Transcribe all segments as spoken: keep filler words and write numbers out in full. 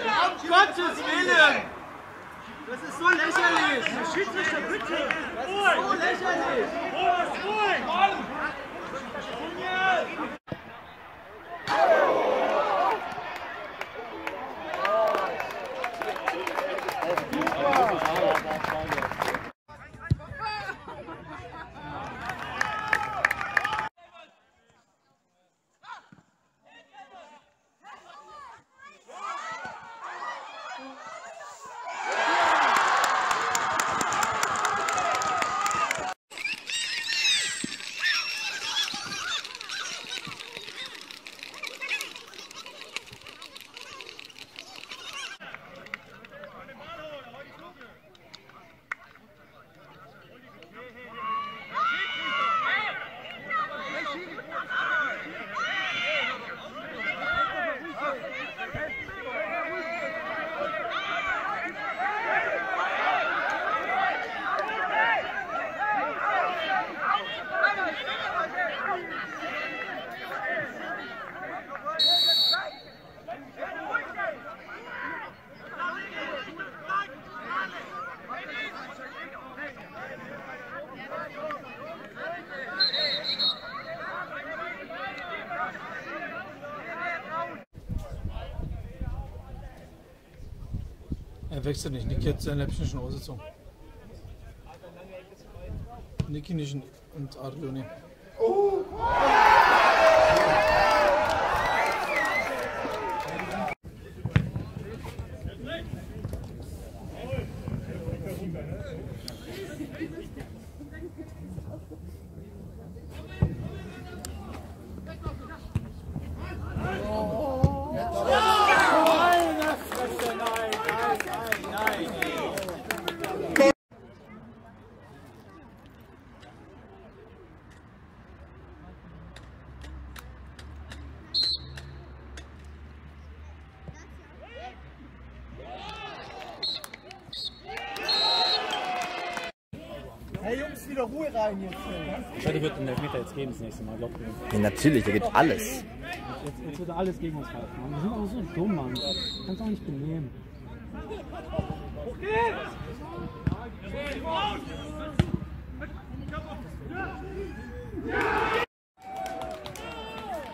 Um Gottes Willen! Das ist so lächerlich! Schiedsrichter, bitte! So lächerlich! Er wechselt nicht, Niki hat sein Läppchen schon ausgezogen. Niki nicht und Adrioni. Oh. Hey Jungs, wieder Ruhe rein jetzt. Heute wird den Elfmeter jetzt geben das nächste Mal, glaubt mir. Ja, natürlich, da gibt alles. Jetzt, jetzt wird alles gegen uns halten. Wir sind auch so dumm, Mann. Kannst auch nicht benehmen.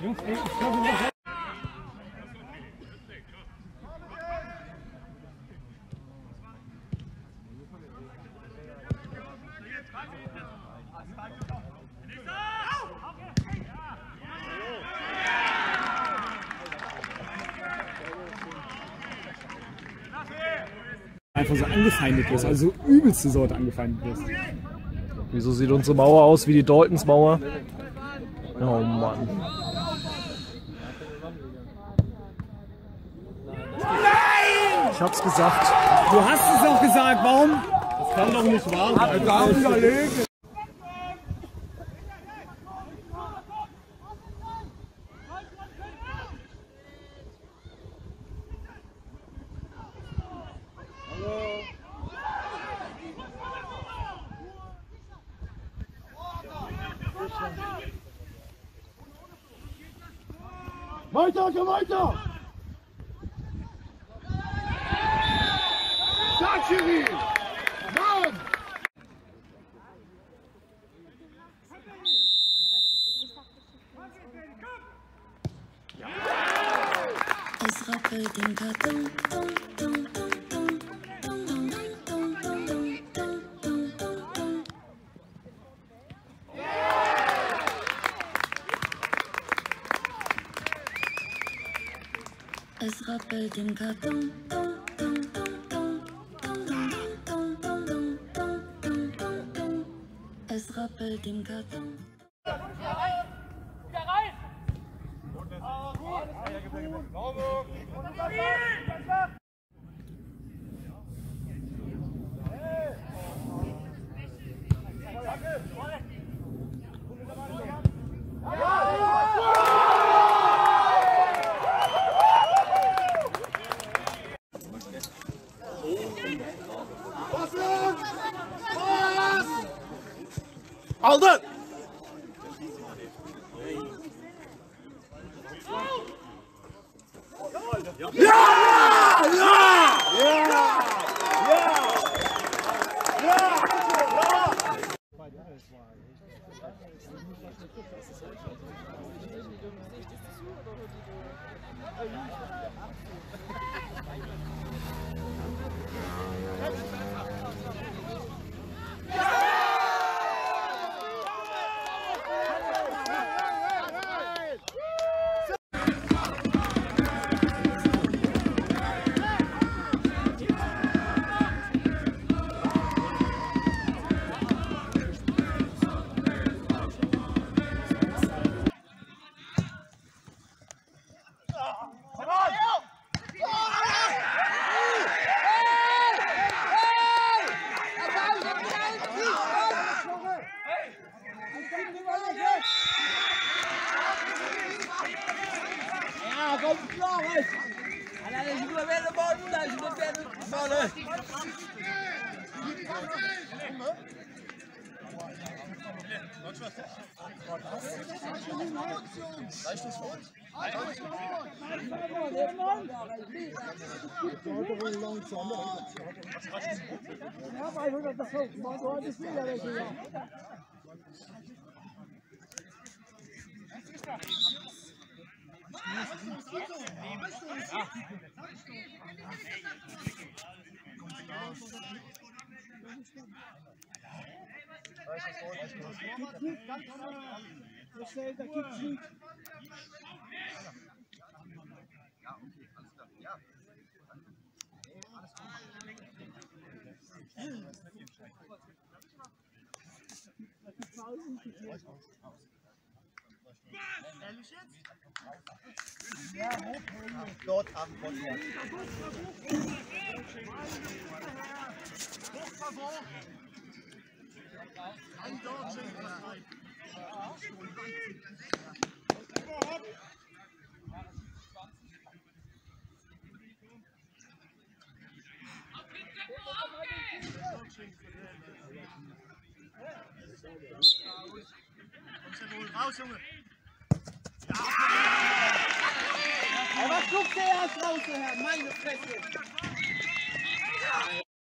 Jungs, ey, ich glaube nicht. Einfach so angefeindet wirst, also so übelste Sorte angefeindet wirst. Wieso sieht unsere Mauer aus wie die Daltons Mauer? Oh Mann. Nein! Ich hab's gesagt. Du hast es auch gesagt, warum? Das kann doch nicht wahr sein. Also, weiter, komm weiter! Sachiri! Mann! Es rappelt den Karton, Ton, Ton, Ton. Es rappelt den Karton, Ton, Ton, Ton, Ton, Ton, Ton, Ton, es rappelt den Karton. Wieder rein! Wieder rein! Ah, gut! Aldın! Ya! Ya! Thank you. Ja, dort am Konter. Raus, Junge. Was guckt der erst raus, Herr? Meine Fresse!